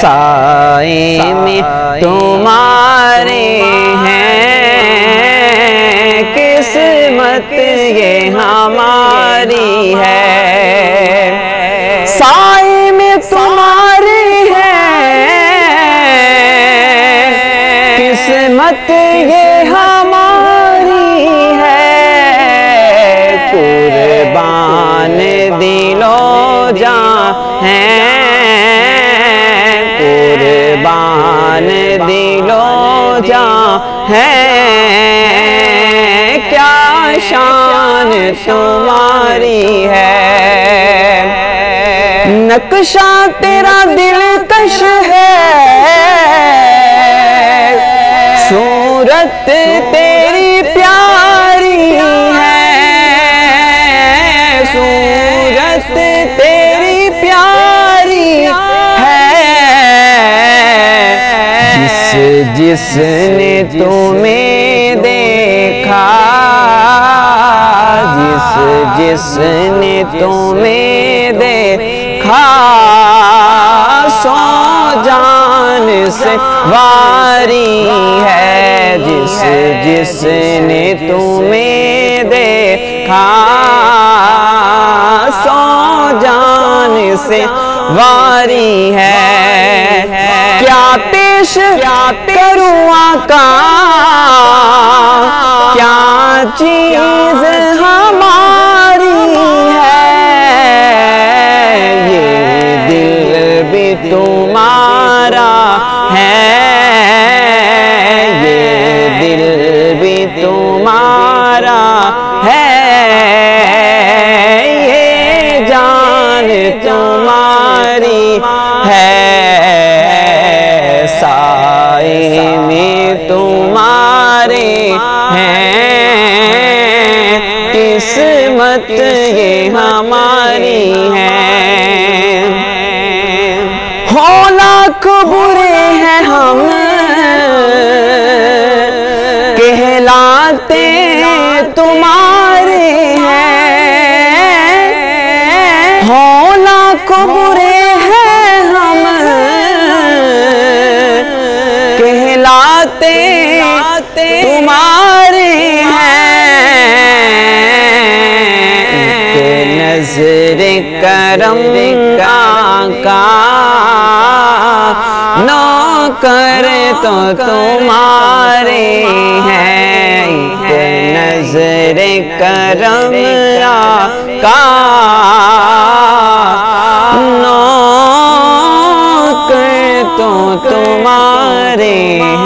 साए में तुम्हारे हैं, किस्मत ये हमारी है। साए में तुम्हारे हैं, किस्मत ये हमारी है। कुर्बान दिलो जा है, कुर्बान दिलो जा है। क्या शान तुम्हारी है, नक्शा तेरा दिलकश है, सूरत तेरी प्यारी है, सूरत तेरी प्यारी है। जिसने तुम्हें देखा, जिसने तुम्हें देखा, सो जान से वारी है। जिसने तुम्हें देखा, सो जान से वारी है। क्या पेश आका, क्या चीज हमारी है। ये दिल भी तुम्हारा है, ये दिल भी तुम्हारा है। ये जान तुम्हारी है, साए में तुम्हारे हैं, किस्मत ये हमारी है। हो लाख बुरे हैं हम, कहलाते तुम्हारे हैं। हो लाख बुरे हैं हम, कहलाते तुम्हारे हैं। नज़रे करम आका, नौकर तो तुम्हारे हैं। नज़रे करम आका, नौकर तो तुम्हारे हैं।